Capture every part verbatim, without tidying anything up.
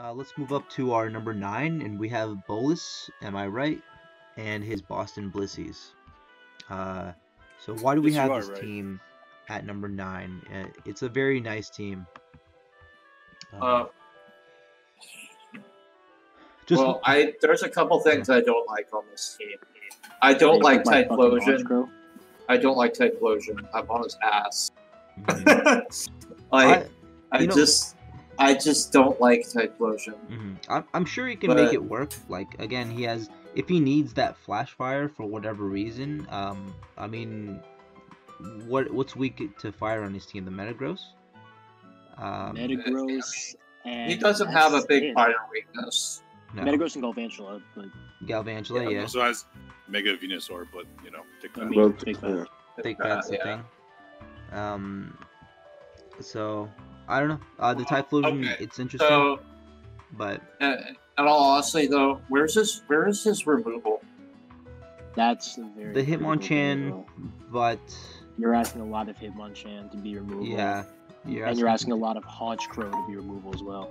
Uh, let's move up to our number nine, and we have Bolus, am I right? And his Boston Blisseys. Uh, so why do we yes, have this right. team at number nine? It's a very nice team. Uh, uh, just well, I there's a couple things I don't like on this team. I don't like Typhlosion. I don't like Typhlosion. I'm on his ass. Mm-hmm. like, I, I just... Know, I just don't like Typhlosion. Mm-hmm. I'm, I'm sure he can but... make it work. Like, again, he has... If he needs that flash fire for whatever reason, um, I mean... what What's weak to fire on his team? The Metagross? Um, Metagross and... He doesn't have a big it. fire weakness. No. Metagross and Galvantula, but... Galvantula, yeah. yeah. Also has Mega Venusaur, but, you know, take that. I mean, take that. Take that's the thing. Um, so... I don't know. Uh, the Typhlosion, okay. it's interesting, so, but... Uh, and I'll honestly, though, where's his, where is his removal? That's the very... The Hitmonchan, removal. but... You're asking a lot of Hitmonchan to be removal. Yeah. You're and asking... you're asking a lot of Honchkrow to be removal as well.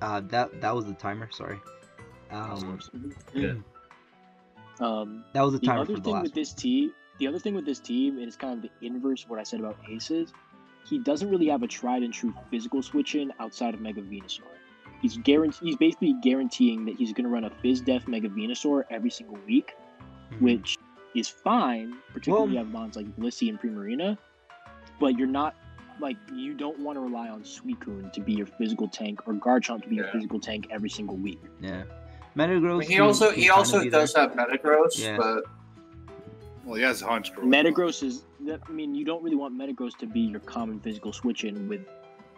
Uh, that, that was the timer, sorry. Um, yeah. um, that was the timer the other for the thing last with this team. The other thing with this team, and it's kind of the inverse of what I said about Aces, he doesn't really have a tried and true physical switch in outside of Mega Venusaur. He's guarantee he's basically guaranteeing that he's going to run a Fizz-Def Mega Venusaur every single week, mm-hmm. which is fine, particularly well, you have mons like Blissey and Primarina, but you're not like you don't want to rely on Suicune to be your physical tank or Garchomp to be yeah. your physical tank every single week. Yeah, Metagross. I mean, he also he also does there. have Metagross, yeah. but. Well, he has Honchkrow. Metagross is... I mean, you don't really want Metagross to be your common physical switch-in with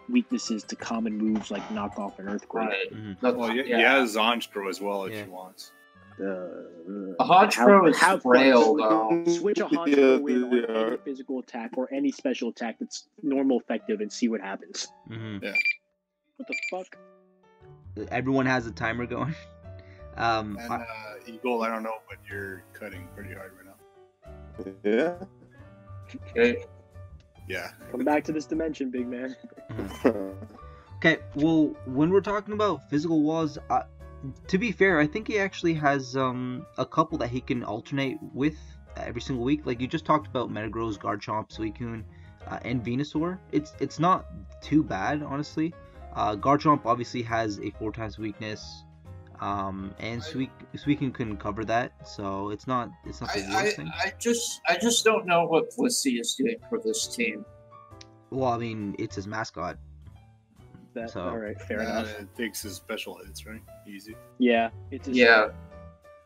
weaknesses to common moves like Knock Off and Earthquake. Right. Mm-hmm. Well, yeah, yeah. he has Honchkrow as well if yeah. he wants. Uh, a Honchkrow is how frail, though. Switch a Honchkrow with yeah, yeah. any physical attack or any special attack that's normal effective and see what happens. Mm-hmm. Yeah. What the fuck? Everyone has a timer going. Um, and, uh, Eagle, I don't know, but you're cutting pretty hard right now. Yeah. Okay. Yeah. Come back to this dimension, big man. Okay. Well, when we're talking about physical walls, uh, to be fair, I think he actually has um a couple that he can alternate with every single week. Like you just talked about, Metagross, Garchomp, Suicune, uh, and Venusaur. It's it's not too bad, honestly. Uh, Garchomp obviously has a four times weakness. Um, and Suic Suicune couldn't cover that, so it's not it's not the I, worst I, thing. I just I just don't know what Blissey is doing for this team. Well, I mean, it's his mascot. That, so. All right, fair yeah, enough. It takes his special hits, right? Easy. Yeah, it's his, yeah,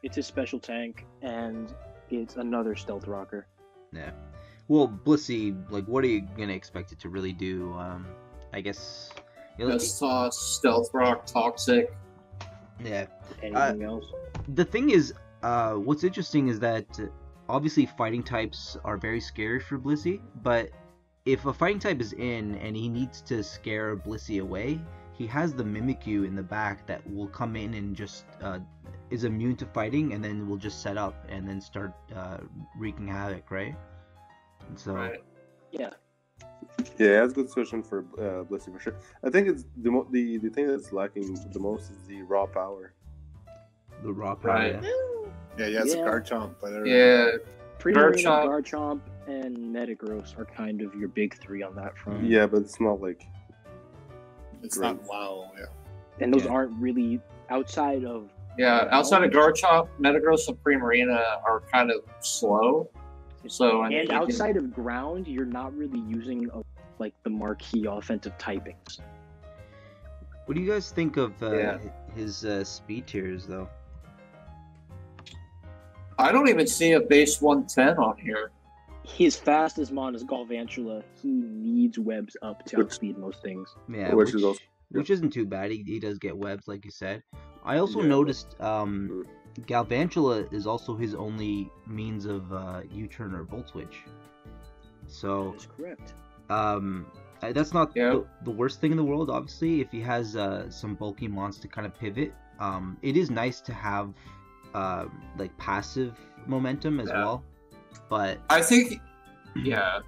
it's his special tank, and it's another stealth rocker. Yeah. Well, Blissey, like, what are you gonna expect it to really do? Um, I guess. Just saw stealth rock, toxic. Yeah. Anything uh, else? The thing is, uh, what's interesting is that uh, obviously fighting types are very scary for Blissey, but if a fighting type is in and he needs to scare Blissey away, he has the Mimikyu in the back that will come in and just uh, is immune to fighting and then will just set up and then start uh, wreaking havoc, right? And so, right. Yeah. Yeah, that's a good solution for uh, Blissey for sure. I think it's the mo the the thing that's lacking the most is the raw power. The raw power. Right. Yeah, yeah, it's yeah. Garchomp, but yeah, Primarina, Garchomp, and Metagross are kind of your big three on that front. Yeah, but it's not like it's great. not wow. Yeah, and those yeah. aren't really outside of yeah outside of Garchomp, Metagross, and Primarina are kind of slow. So, and, and outside of ground, you're not really using a, like the marquee offensive typings. What do you guys think of uh, yeah. his uh, speed tiers, though? I don't even see a base one ten on here. His fastest mon is Galvantula. He needs webs up to outspeed most things. Yeah, which, which, is which isn't too bad. He, he does get webs, like you said. I also yeah. noticed... Um, Galvantula is also his only means of uh, U-turn or Volt Switch. So, that's correct. Um, that's not yeah. the, the worst thing in the world, obviously, if he has uh, some bulky mons to kind of pivot. Um, it is nice to have uh, like passive momentum as yeah. well, but... I think, yeah.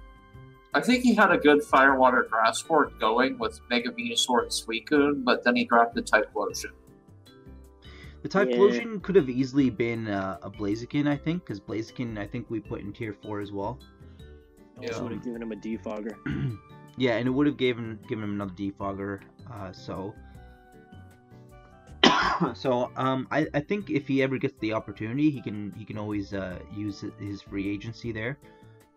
I think he had a good Firewater Grasswort going with Mega Venusaur and Suicune, but then he dropped the Typhlosion. The Typhlosion yeah. could have easily been uh, a Blaziken, I think, because Blaziken, I think we put in Tier four as well. I also um, would have given him a Defogger. Yeah, and it would have given, given him another Defogger, uh, so... So um, I, I think if he ever gets the opportunity, he can he can always uh, use his free agency there.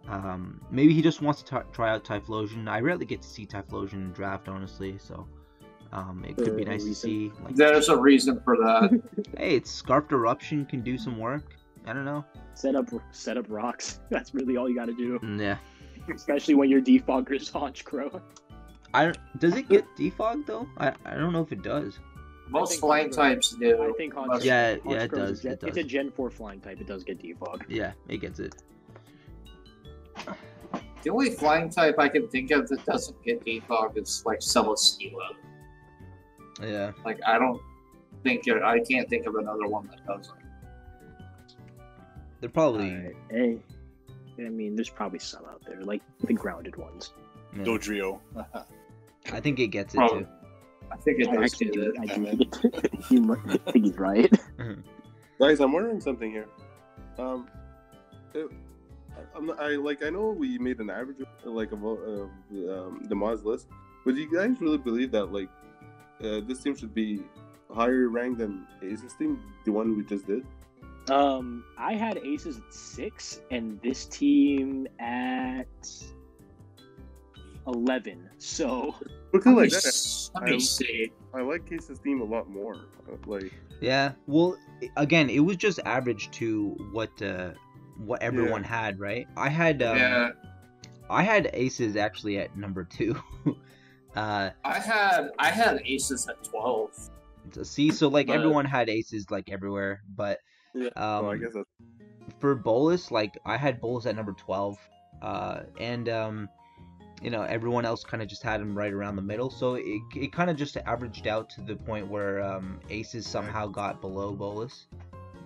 Um, maybe he just wants to t try out Typhlosion. I rarely get to see Typhlosion in draft, honestly, so um, it could be nice to see. Like, there's a reason for that. Hey, it's Scarfed Eruption, can do some work. I don't know. Set up set up rocks. That's really all you got to do. Yeah. Especially when your defogger is Honchkrow. I does it get defogged though? I I don't know if it does. Most flying types do. I think Honchkrow, yeah, Honchkrow yeah, it does, gen, it does. It's a Gen four flying type. It does get defogged. Yeah, it gets it. The only flying type I can think of that doesn't get defogged is like Celesteela. Yeah. Like I don't think it, I can't think of another one that doesn't. They're probably. Uh, hey, I mean, there's probably some out there, like the grounded ones. Yeah. Dodrio. I think it gets it probably. Too. I think it does get it. I think he's right. Guys, I'm wondering something here. Um, it, I'm not, I like. I know we made an average like of uh, um, the Moz list, but do you guys really believe that like uh, this team should be higher ranked than Ace's team, the one we just did? Um, I had Ace's at six, and this team at eleven. So. Look at like that. Let me I, see. I like Ace's team a lot more. Like. Yeah. Well, again, it was just average to what uh, what everyone yeah. had, right? I had. Um, yeah. I had Ace's actually at number two. uh, I had I had Ace's at twelve. See, so like but... everyone had Ace's like everywhere, but. Yeah. Um, oh, I guess that's... For Bolus, like I had Bolus at number twelve, uh, and um, you know everyone else kind of just had him right around the middle, so it it kind of just averaged out to the point where um, Ace's somehow got below Bolus,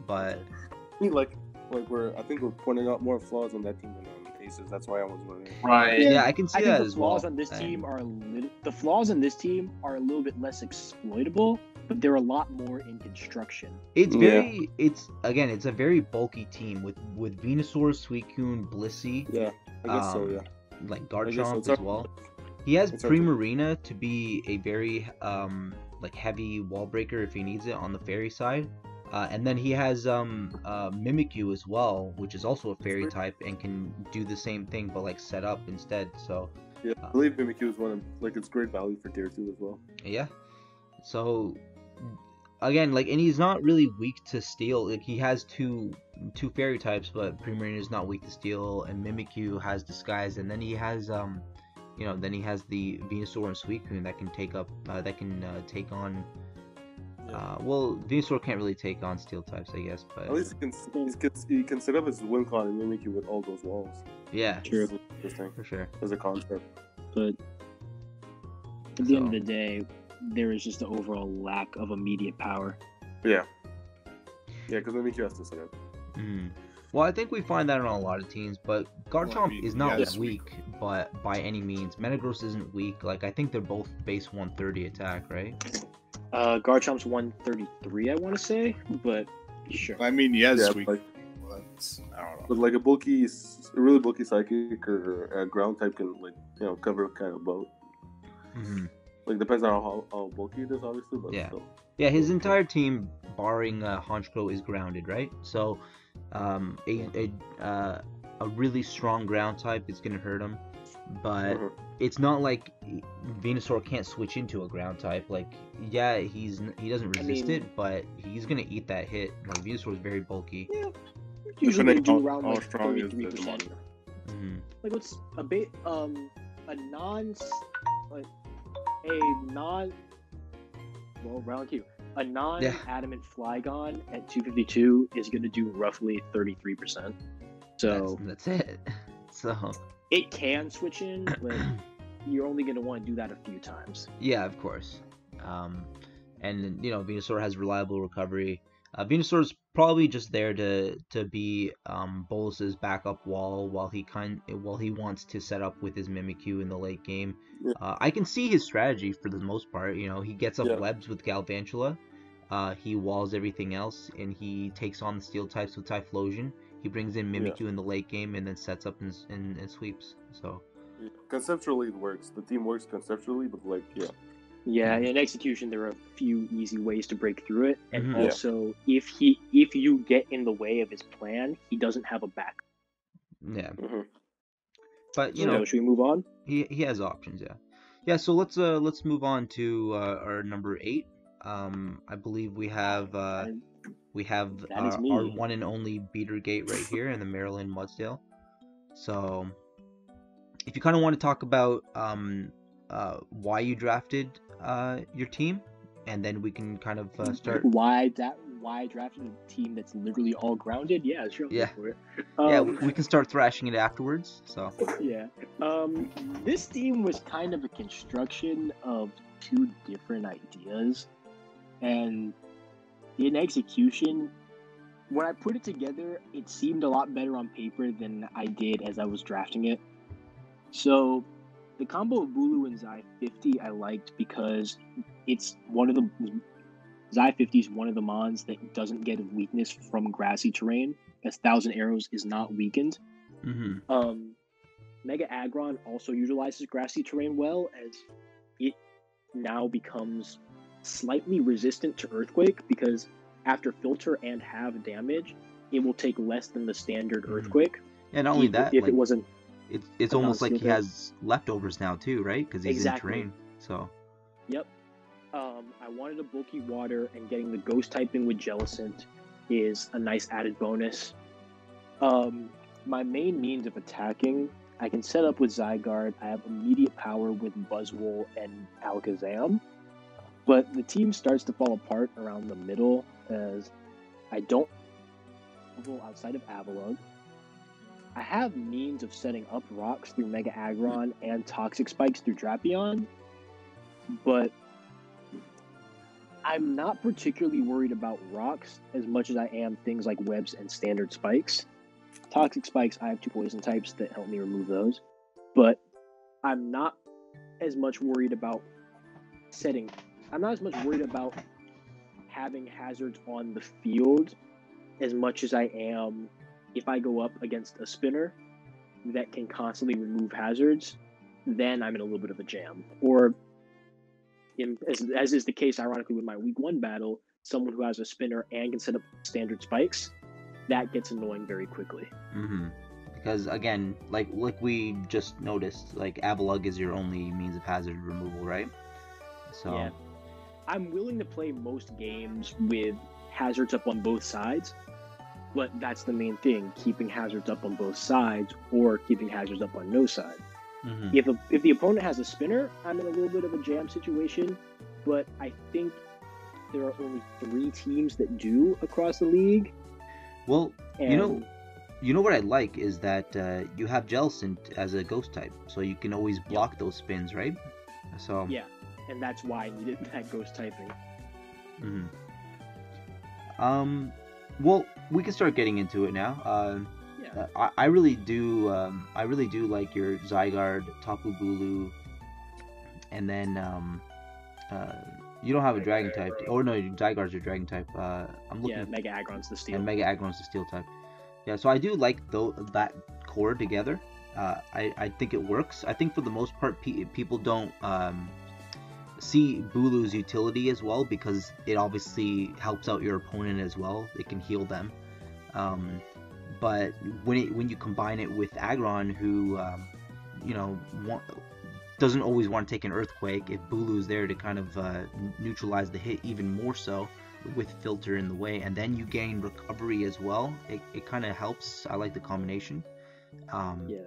but I mean, like like we're I think we're pointing out more flaws on that team than um, Ace's. That's why I was wondering. Right. Yeah, yeah I can see I that think the as flaws well. On this team are a little, the flaws on this team are a little bit less exploitable. But they're a lot more in construction. It's very, yeah. it's again, it's a very bulky team with with Venusaur, Suicune, Blissey. Yeah, I guess um, so. Yeah, like Garchomp so. as well. He has Primarina to be a very um like heavy wall breaker if he needs it on the fairy side, uh, and then he has um uh, Mimikyu as well, which is also a fairy type and can do the same thing but like set up instead. So yeah, I believe Mimikyu is one of like it's great value for tier two as well. Yeah, so. Again, like, and he's not really weak to steel. Like, he has two two fairy types, but Primarina is not weak to steel, and Mimikyu has Disguise, and then he has um, you know, then he has the Venusaur and Suicune that can take up, uh, that can uh, take on. Uh, well, Venusaur can't really take on steel types, I guess, but at least he can he can set up his Wincon and Mimikyu with all those walls. Yeah, sure, interesting for sure as a concept. But at the so. end of the day. There is just the overall lack of immediate power. Yeah. Yeah, because Mimikyu has to set up. Mm. Well, I think we find that on a lot of teams, but Garchomp well, I mean, is not yeah, weak, weak, but by any means. Metagross isn't weak. Like, I think they're both base one thirty attack, right? Uh, Garchomp's one thirty-three, I want to say, but sure. I mean, yeah, yeah weak. Like, well, I don't know. But, like, a bulky, a really bulky psychic or a ground type can, like, you know, cover kind of both. Mm-hmm. Like, depends on how, how bulky it is, obviously, but yeah. still. Yeah, his entire team, barring uh, Honchkrow, is grounded, right? So, um, a, a, uh, a really strong ground type is going to hurt him, but mm-hmm. it's not like Venusaur can't switch into a ground type. Like, yeah, he's he doesn't resist I mean, it, but he's going to eat that hit. Like, Venusaur is very bulky. Yeah, usually they do how, around, how like, thirty-three percent. Mm-hmm. Like, what's a bit, um, a non, like, a non well round Q a non adamant yeah. Flygon at two fifty-two is going to do roughly thirty-three percent, so that's, that's it. So it can switch in, but you're only going to want to do that a few times. Yeah, of course. Um and you know Venusaur has reliable recovery. Uh, Venusaur's probably just there to to be um, Bolus's backup wall while he kind while he wants to set up with his Mimikyu in the late game. Yeah. Uh, I can see his strategy for the most part. You know, he gets up yeah. webs with Galvantula, uh, he walls everything else, and he takes on the Steel types with Typhlosion. He brings in Mimikyu yeah. in the late game and then sets up and and, and sweeps. So yeah. conceptually, it works. The team works conceptually, but like yeah. Yeah, in execution, there are a few easy ways to break through it, and mm-hmm. also yeah. if he if you get in the way of his plan, he doesn't have a backup. Yeah, mm-hmm. but you so know, should we move on? He he has options, yeah, yeah. So let's uh let's move on to uh, our number eight. Um, I believe we have uh we have our, our one and only Beatergate right here in the Maryland Mudsdale. So if you kind of want to talk about um. Uh, why you drafted uh, your team, and then we can kind of uh, start. Why that? Why drafted a team that's literally all grounded? Yeah, sure. Yeah, for it. Um, yeah. We can start thrashing it afterwards. So yeah, um, this team was kind of a construction of two different ideas, and in execution, when I put it together, it seemed a lot better on paper than I did as I was drafting it. So. The combo of Bulu and Xi fifty I liked because it's one of the Xi fifty is one of the mons that doesn't get a weakness from grassy terrain. As Thousand Arrows is not weakened. Mm-hmm. Um, Mega Aggron also utilizes grassy terrain well, as it now becomes slightly resistant to Earthquake because after filter and halve damage, it will take less than the standard mm-hmm. Earthquake. And not only if, that, if like... it wasn't. It's it's almost like he has leftovers now too, right? Because he's exactly. in terrain. So. Yep. Um, I wanted a bulky water, and getting the ghost typing with Jellicent is a nice added bonus. Um, my main means of attacking, I can set up with Zygarde. I have immediate power with Buzzwole and Alakazam, but the team starts to fall apart around the middle as I don't outside of Avalon. I have means of setting up rocks through Mega Aggron and Toxic Spikes through Drapion, but I'm not particularly worried about rocks as much as I am things like webs and standard spikes. Toxic Spikes, I have two poison types that help me remove those, but I'm not as much worried about setting... I'm not as much worried about having hazards on the field as much as I am... If I go up against a spinner that can constantly remove hazards, then I'm in a little bit of a jam. Or, in, as, as is the case, ironically, with my week one battle, someone who has a spinner and can set up standard spikes, that gets annoying very quickly. Mm-hmm. Because, again, like like we just noticed, like Avalug is your only means of hazard removal, right? So, yeah. I'm willing to play most games with hazards up on both sides, but that's the main thing, keeping hazards up on both sides or keeping hazards up on no side. Mm-hmm. If a, if the opponent has a spinner, I'm in a little bit of a jam situation, but I think there are only three teams that do across the league. Well, and... you know you know what I like is that uh, you have Jellicent as a ghost type, so you can always block yep. those spins, right? So yeah, and that's why I needed that ghost typing. Mm-hmm. Um... Well, we can start getting into it now. Uh, yeah. I, I really do. Um, I really do like your Zygarde, Tapu Bulu, and then um, uh, you don't have a Dragon type. Oh no, Zygarde's your Dragon type. Uh, I'm looking. Yeah, Mega Aggron's the Steel. And Mega Aggron's the Steel type. Yeah, so I do like th- that core together. Uh, I I think it works. I think for the most part, pe- people don't. Um, see Bulu's utility as well, because it obviously helps out your opponent as well. It can heal them, um, but when it when you combine it with Aggron, who um, you know want, doesn't always want to take an earthquake, if Bulu's there to kind of uh, neutralize the hit even more so with filter in the way, and then you gain recovery as well. It it kind of helps. I like the combination. Um, yeah.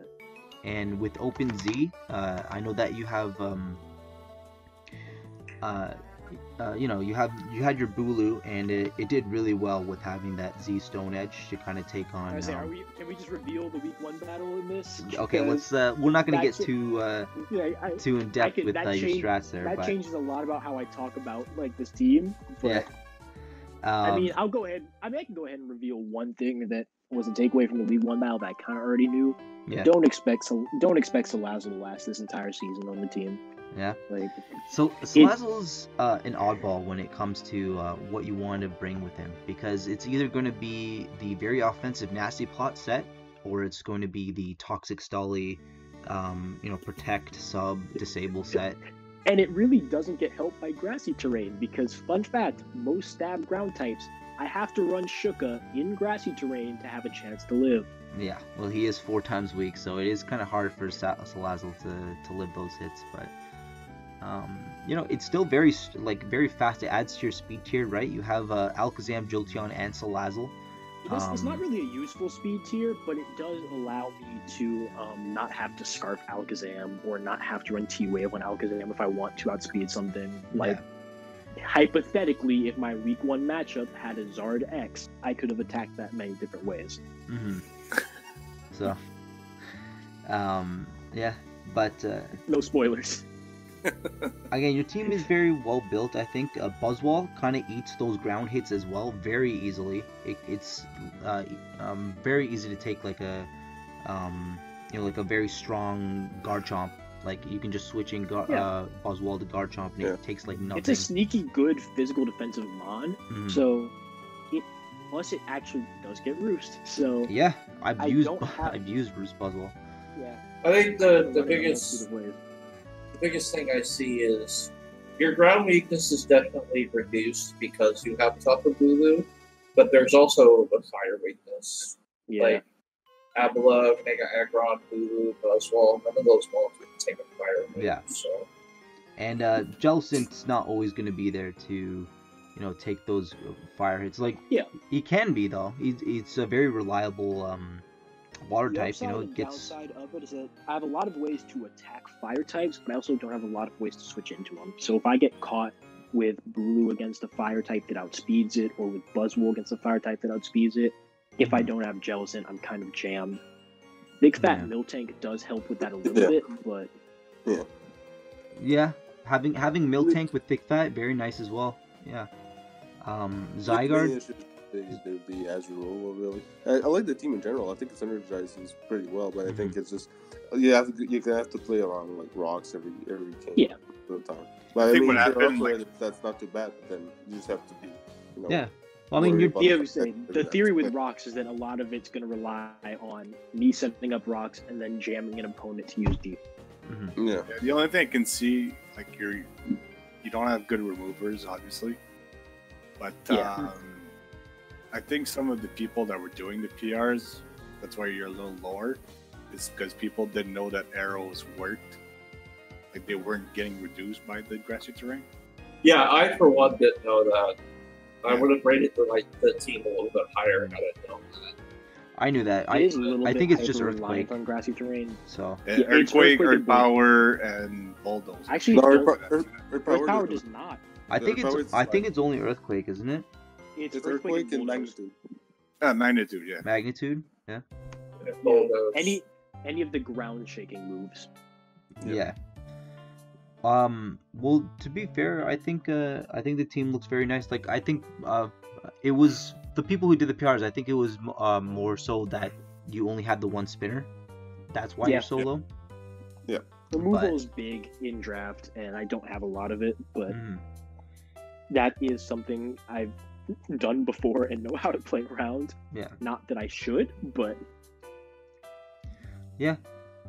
And with Open Z, uh, I know that you have. Um, Uh, uh, you know, you have you had your Bulu, and it, it did really well with having that Z Stone Edge to kind of take on. I was um, saying, are we, can we just reveal the week one battle in this? Okay, let's. Uh, we're not going to get ch- too uh, yeah, I, too in depth with uh, change, your strats there. That but... changes a lot about how I talk about like this team. But... Yeah. Um, I mean, I'll go ahead. I mean, I can go ahead and reveal one thing that was a takeaway from the League One battle that I kind of already knew. Yeah. Don't expect don't expect Salazzle to last this entire season on the team. Yeah. Like, so Salazzle's uh, an oddball when it comes to uh, what you want to bring with him, because it's either going to be the very offensive nasty plot set, or it's going to be the toxic Stolly, um, you know, protect sub disable set. And it really doesn't get helped by grassy terrain, because, fun fact, most stab ground types, I have to run Shuka in grassy terrain to have a chance to live. Yeah, well, he is four times weak, so it is kind of hard for Salazzle to, to live those hits, but, um, you know, it's still very, like, very fast. It adds to your speed tier, right? You have uh, Alakazam, Jolteon, and Salazzle. It's, um, it's not really a useful speed tier, but it does allow me to um, not have to scarf Alakazam or not have to run T-Wave on Alakazam if I want to outspeed something. Like, yeah. Hypothetically, if my week one matchup had a Zard X, I could have attacked that many different ways. Mm-hmm. So, um, yeah, but... Uh, no spoilers. Again, your team is very well built, I think. Uh, Buzzwall kind of eats those ground hits as well very easily. It, it's uh, um, very easy to take like a, um, you know, like a very strong Garchomp. Like, you can just switch in Gar- yeah. uh, Buzzwall to Garchomp, and yeah. it takes like nothing. It's a sneaky good physical defensive mon. Mm-hmm. So, it, plus it actually does get Roost. So yeah, I've I used bu- have... I've used Roost Buzzwall. Yeah, I think the the biggest. biggest thing I see is your ground weakness is definitely reduced because you have Tapu Bulu, but there's also a fire weakness. Yeah. Like Abela, Mega Aggron, Bulu, Buzzwall, none of those walls can take a fire weakness. Yeah. So. And uh, Jellicent's not always going to be there to, you know, take those fire hits. Like, yeah. he can be, though. He's, he's a very reliable... Um, water the type, you know, it gets. Downside of it is that I have a lot of ways to attack fire types, but I also don't have a lot of ways to switch into them. So if I get caught with Bulu against a fire type that outspeeds it, or with Buzzwole against a fire type that outspeeds it, if mm-hmm. I don't have Jellicent, I'm kind of jammed. Big Fat yeah. Miltank does help with that a little yeah. bit, but yeah, yeah, having having Miltank with Thick Fat very nice as well. Yeah, um, Zygarde. It'd be Azurilla, really. I, I like the team in general. I think it's energizes pretty well, but I think it's just you have to, you have to play around like rocks every every game. Yeah. Time. But I, I think mean, what happened, like... that's not too bad. But then you just have to be. You know, yeah. Well, I mean, you're, yeah, saying, the theory with rocks is that a lot of it's going to rely on me setting up rocks and then jamming an opponent to use deep. Mm-hmm. Yeah. yeah. The only thing I can see, like you're, you don't have good removers, obviously, but. Yeah. Um, I think some of the people that were doing the P Rs, that's why you're a little lower, is because people didn't know that arrows worked. Like, they weren't getting reduced by the grassy terrain. Yeah, I, for one, didn't know that. I yeah. would have rated the, like, the team a little bit higher had I known that. I knew that. It I, is a little I bit think it's just Earthquake. On grassy terrain. So. Yeah, yeah, earthquake, earthquake, Earthpower, and Bulldoze. Actually, no, Earth, Earth, Earth, Earthpower Earth does not. I think, it's, I think it's only Earthquake, isn't it? It's, it's earthquake, earthquake and magnitude. Uh, magnitude, yeah. Magnitude, yeah. yeah. Any any of the ground shaking moves. Yeah. yeah. Um. Well, to be fair, I think uh, I think the team looks very nice. Like, I think uh, it was the people who did the P Rs. I think it was uh, more so that you only had the one spinner. That's why yeah. you're so yeah. low. Yeah. Removal but... is big in draft, and I don't have a lot of it, but mm. that is something I've done before and know how to play around. Yeah. Not that I should, but yeah.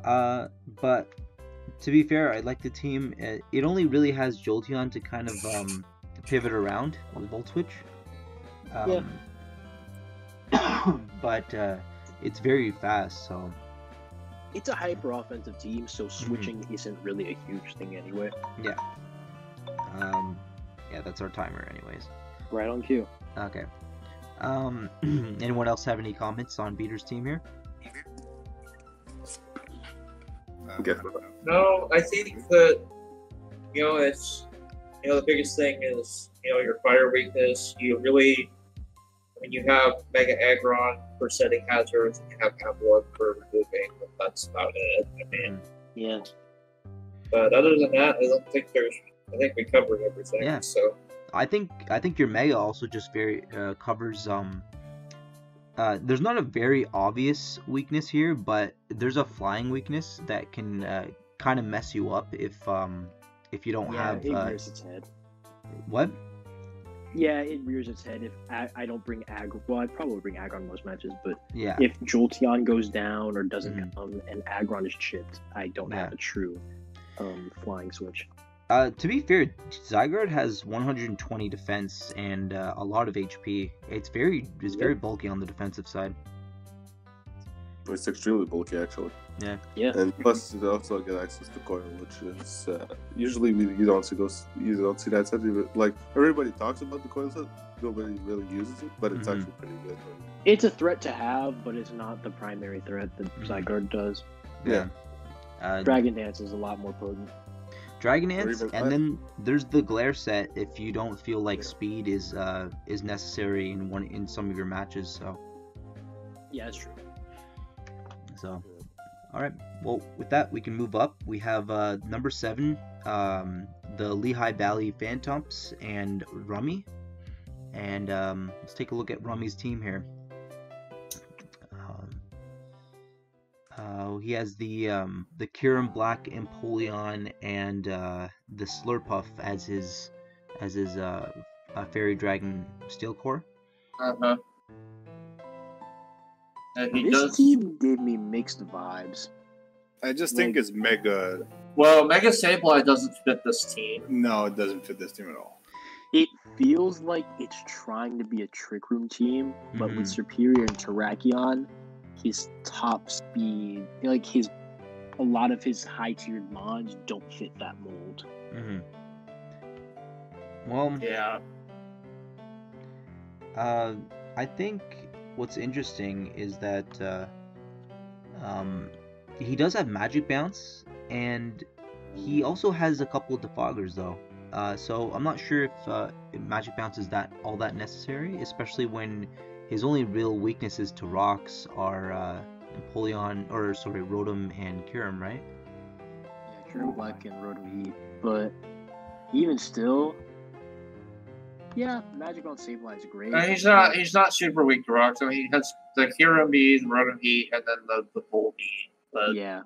Uh, but to be fair, I like the team. It only really has Jolteon to kind of um pivot around with Volt Switch. Um, yeah. but uh, it's very fast, so it's a hyper offensive team. So switching mm-hmm. isn't really a huge thing anyway. Yeah. Um. Yeah, that's our timer, anyways. Right on cue. Okay. Um, anyone else have any comments on Beater's team here? Okay. No, I think that, you know, it's, you know, the biggest thing is, you know, your fire weakness. You really, when you have Mega Aggron for setting hazards, and you have Avalon for removing, but that's about it. I mean, yeah. But other than that, I don't think there's, I think we covered everything. Yeah. So. I think I think your mega also just very uh, covers. Um, uh, there's not a very obvious weakness here, but there's a flying weakness that can uh, kind of mess you up if um, if you don't yeah, have. Yeah, it uh, rears its head. What? Yeah, it rears its head if I, I don't bring Ag. Well, I probably bring Aggron in most matches, but yeah. if Jolteon goes down or doesn't mm. come and Aggron is chipped, I don't yeah. have a true um, flying switch. Uh, to be fair, Zygarde has one hundred twenty defense and uh, a lot of H P. It's very, it's very yep. bulky on the defensive side. It's extremely bulky, actually. Yeah. Yeah. And plus, you also get access to coil, which is uh, usually we you don't see those, you don't see that set. Like everybody talks about the coil set, nobody really uses it, but it's mm-hmm. actually pretty good. It's a threat to have, but it's not the primary threat that Zygarde does. Yeah. yeah. Uh, Dragon Dance is a lot more potent. Dragon Dance, and then there's the Glare set if you don't feel like yeah. speed is uh, is necessary in one in some of your matches. So yeah, that's true. So, all right. Well, with that we can move up. We have uh, number seven, um, the Lehigh Valley Phantumps and Rummy, and um, let's take a look at Rummy's team here. Uh, he has the um, the Kyurem Black Empoleon and uh, the Slurpuff as his as his uh, uh, Fairy Dragon Steel Core. Uh huh. And he this does... team gave me mixed vibes. I just like... think it's Mega. Well, Mega Sableye doesn't fit this team. No, it doesn't fit this team at all. It feels like it's trying to be a Trick Room team, but mm-hmm. with Superior and Terrakion. His top speed, like his, a lot of his high-tiered mods don't fit that mold. Mm-hmm. Well, yeah. Uh, I think what's interesting is that uh, um, he does have Magic Bounce, and he also has a couple of Defoggers though. Uh, so I'm not sure if uh, Magic Bounce is that all that necessary, especially when. His only real weaknesses to rocks are uh, Empoleon, or sorry, Rotom and Kyurem, right? Yeah, Kyurem Black and Rotom Heat. But even still, yeah, Magic on Sableye is great. No, he's not. He's not super weak to rocks. I mean, he has the Kyurem Beat, Rotom Heat, and then the the Volbeat. But... Yeah.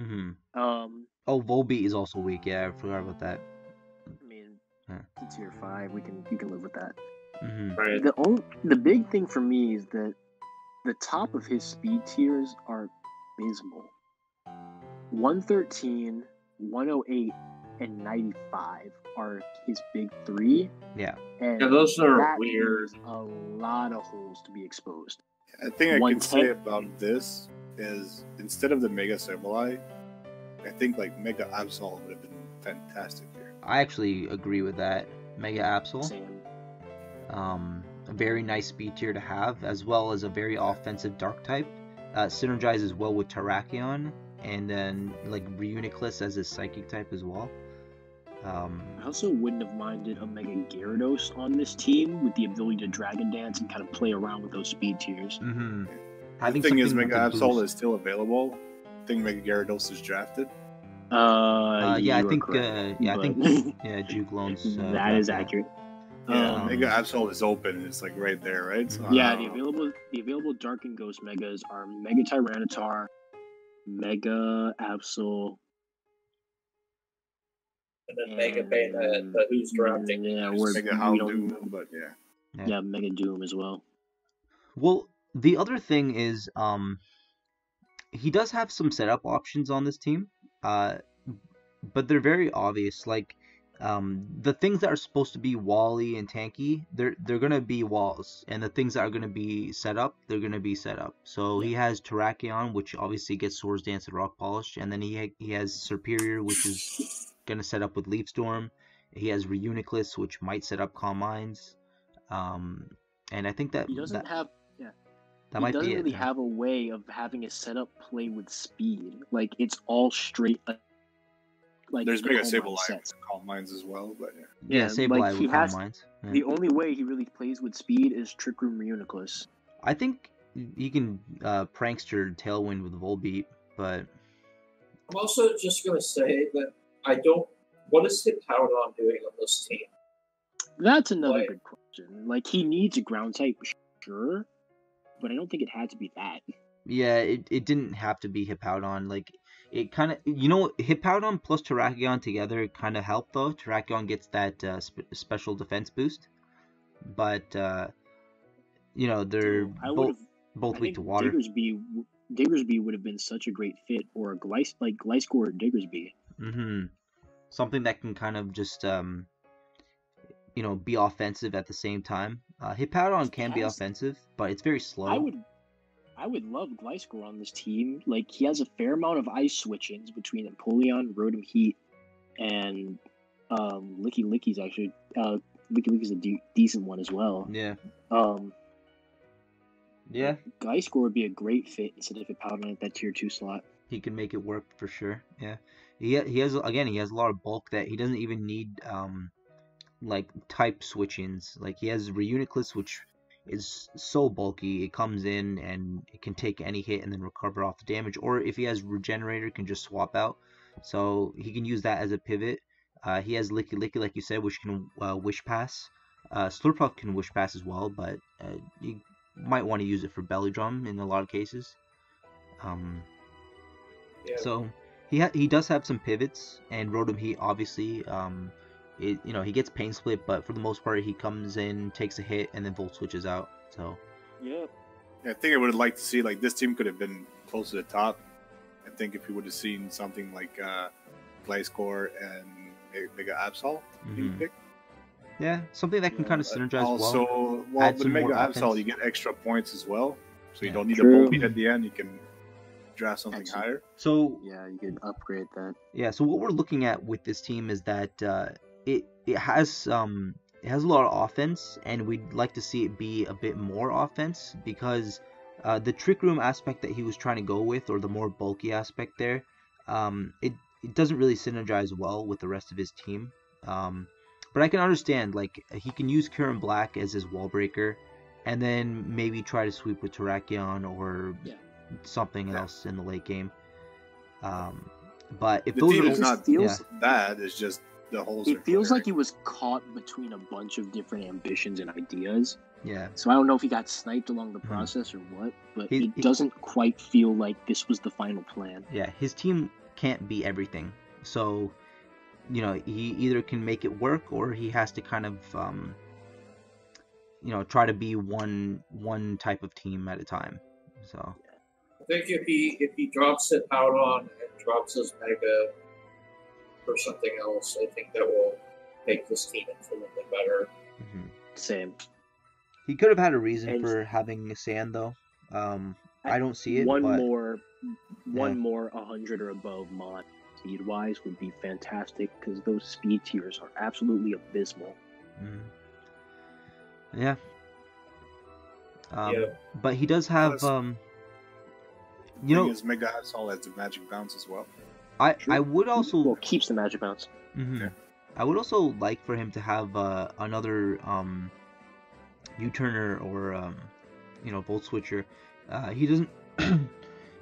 Mm-hmm. Um. Oh, Volbeat is also weak. Yeah, I forgot about that. I mean, yeah. It's tier five. We can you can live with that. Mm-hmm. Right. The only, the big thing for me is that the top of his speed tiers are abysmal. one thirteen, one oh eight, and ninety-five are his big three. Yeah. And yeah, those are that weird. A lot of holes to be exposed. I think I can say about this is instead of the Mega Sableye, I think like Mega Absol would have been fantastic here. I actually agree with that. Mega Absol. Same. Um, a very nice speed tier to have, as well as a very offensive dark type. Uh, synergizes well with Terrakion, and then like Reuniclus as his psychic type as well. Um, I also wouldn't have minded a Mega Gyarados on this team with the ability to Dragon Dance and kind of play around with those speed tiers. Mm-hmm. The thing is, Mega Absol is still available. I think Mega Gyarados is drafted. Uh, uh yeah, I think, correct, uh, yeah, but... I think. Yeah, I think. Yeah, Juke Loans. Uh, that is accurate. Yeah, um, Mega Absol is open. It's like right there, right? So, yeah, the available the available Dark and Ghost Megas are Mega Tyranitar, Mega Absol, and then Mega Bayonetta. But who's drafting? Yeah, we're Mega Houndoom, but yeah. yeah, yeah, Mega Doom as well. Well, the other thing is, um, he does have some setup options on this team, uh, but they're very obvious, like. Um, the things that are supposed to be wally and tanky, they're they're gonna be walls, and the things that are gonna be set up, they're gonna be set up. So yeah. he has Terrakion, which obviously gets Swords Dance and Rock Polish, and then he ha he has Superior, which is gonna set up with Leaf Storm. He has Reuniclus, which might set up Calm Minds, um, and I think that he doesn't that, have yeah that he might doesn't be really it, have a way of having a setup play with speed. Like it's all straight. Like there's Mega Sableye and Calm Minds as well, but yeah. Yeah, yeah Sableye like with Calm Minds. Yeah. The only way he really plays with speed is Trick Room Reuniclus. I think he can uh, Prankster Tailwind with Volbeat, but... I'm also just going to say that I don't... What is Hippowdon doing on this team? That's another but, good question. Like, he needs a ground type, sure, but I don't think it had to be that. Yeah, it, it didn't have to be Hippowdon. Like, it kind of, you know, Hippowdon plus Terrakion together kind of helped, though. Terrakion gets that uh, sp special defense boost. But, uh, you know, they're I both, both I weak to water. Diggersby, Diggersby would have been such a great fit, or a Glyce, like Gliscor or Diggersby. Mm-hmm. Something that can kind of just, um, you know, be offensive at the same time. Uh, Hippowdon can be offensive, but it's very slow. I would... I would love Gliscor on this team. Like, he has a fair amount of ice switch-ins between Empoleon, Rotom Heat, and um, Licky Licky's actually. Uh, Licky Licky's a de decent one as well. Yeah. Um, yeah. Gliscor would be a great fit instead of Hippowdon at that tier two slot. He can make it work for sure. Yeah. He he has again. He has a lot of bulk that he doesn't even need. Um, like type switch-ins. Like, he has Reuniclus, which is so bulky, it comes in and it can take any hit and then recover off the damage, or if he has Regenerator, can just swap out, so he can use that as a pivot. Uh, he has Licky Licky, like you said, which can uh, wish pass. Uh, Slurpuff can wish pass as well, but uh, you might want to use it for Belly Drum in a lot of cases. Um, yeah. So he ha he does have some pivots, and Rotom Heat obviously. Um, It, you know, he gets Pain Split, but for the most part, he comes in, takes a hit, and then Volt Switches out. So, yeah, I think I would have liked to see, like, this team could have been close to the top. I think if we would have seen something like uh, Gliscor and Mega Absol, mm-hmm. pick. Yeah, something that can yeah, kind of synergize. Also, well, well with Mega Absol, you get extra points as well, so you yeah, don't need true. a Bullbeat at the end. You can draft something Actually, higher. So yeah, you can upgrade that. Yeah, so what we're looking at with this team is that. Uh, It it has um it has a lot of offense, and we'd like to see it be a bit more offense, because uh, the Trick Room aspect that he was trying to go with, or the more bulky aspect there, um it it doesn't really synergize well with the rest of his team. Um, but I can understand, like, he can use Current Black as his wall breaker, and then maybe try to sweep with Terrakion or yeah. something yeah. else in the late game. Um, but if the those team are is not yeah. bad, it's just. The holes it feels clear. Like he was caught between a bunch of different ambitions and ideas. Yeah. So I don't know if he got sniped along the process mm. or what, but his, it doesn't he, quite feel like this was the final plan. Yeah, his team can't be everything. So, you know, he either can make it work, or he has to kind of, um, you know, try to be one one type of team at a time. So. Yeah. I think if he if he drops it out on and drops his mega. Or something else, I think that will make this team infinitely better. Mm-hmm. Same. He could have had a reason and for having Sand, though. Um, I, I don't see it. One but, more, one yeah. more, a hundred or above mod speed wise would be fantastic, because those speed tiers are absolutely abysmal. Mm-hmm. Yeah. Um, yeah. But he does have. Plus, um, you know, his Mega Absol has the Magic Bounce as well. I, I would also well, keeps the Magic Bounce. Mm-hmm. yeah. I would also like for him to have uh, another um, U-turner or um, you know, Volt Switcher. Uh, he doesn't.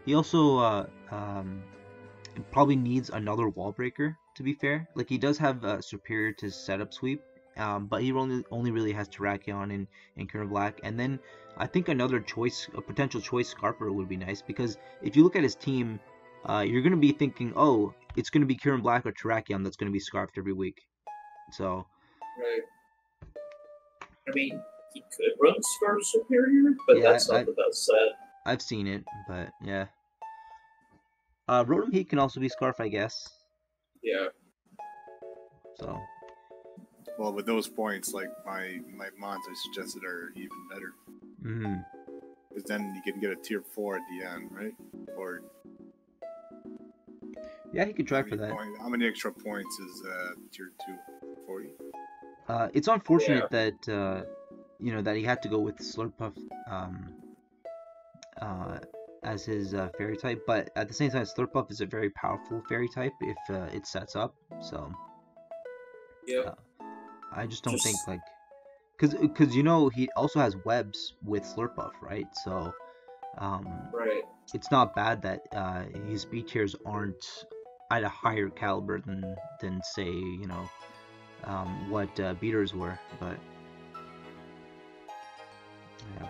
He also uh, um, probably needs another wall breaker. To be fair, like, he does have uh, Superior to Setup Sweep, um, but he only only really has Terrakion and and Current Black, and then I think another choice, a potential choice, Scarper would be nice, because if you look at his team. Uh, you're going to be thinking, oh, it's going to be Current Black or Terrakion that's going to be scarfed every week. So. Right. I mean, he could run Scarf Superior, but yeah, that's not I, the best set. I've seen it, but yeah. Uh, Rotom Heat can also be Scarf, I guess. Yeah. So. Well, with those points, like, my, my mods I suggested are even better. Mm-hmm. Because then you can get a tier four at the end, right? Or. Yeah, he could try for that. Point, how many extra points is uh, tier two? forty? Uh, it's unfortunate yeah. that uh, you know that he had to go with Slurpuff um, uh, as his uh, fairy type, but at the same time, Slurpuff is a very powerful fairy type if uh, it sets up. So yeah, uh, I just don't just... think like because because you know he also has webs with Slurpuff, right? So um, right, it's not bad that uh, his B tiers aren't. At a higher caliber than than say, you know, um, what uh, beaters were, but yeah.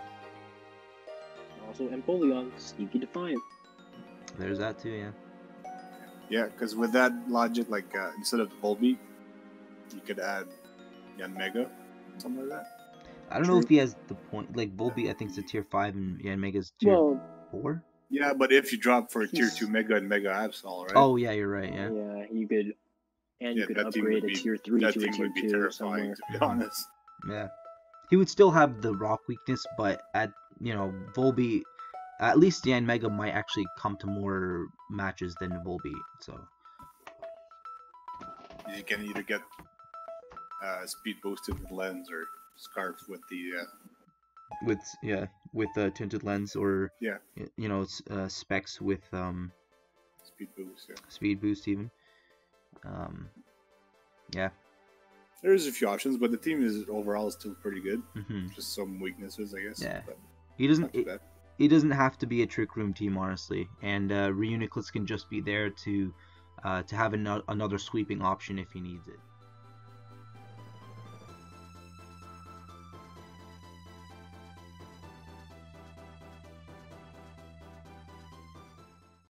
Also Empoleon, sneaky defiant. There's that too, yeah. Yeah, because with that logic, like uh, instead of Volbeat, you could add Yanmega, something like that. I don't True. know if he has the point. Like Volbeat, I think it's a tier five, and Yanmega's tier well, four. Yeah, but if you drop for a tier two Mega and Mega Absol, right? Oh yeah, you're right. Yeah, yeah, you could, and yeah, you could upgrade be, a tier three to a tier would be two or somewhere. To be honest, yeah, he would still have the rock weakness, but at you know Volbeat, at least Yanmega might actually come to more matches than Volbeat. So you can either get uh, speed boosted with lens or scarf with the. Uh... With yeah, with a tinted lens or yeah, you know, uh, specs with um, speed boost, yeah. speed boost even, um, yeah. There's a few options, but the team is overall still pretty good. Mm-hmm. Just some weaknesses, I guess. Yeah, but he doesn't. It, it doesn't have to be a trick room team, honestly, and uh, Reuniclus can just be there to uh, to have an another sweeping option if he needs it.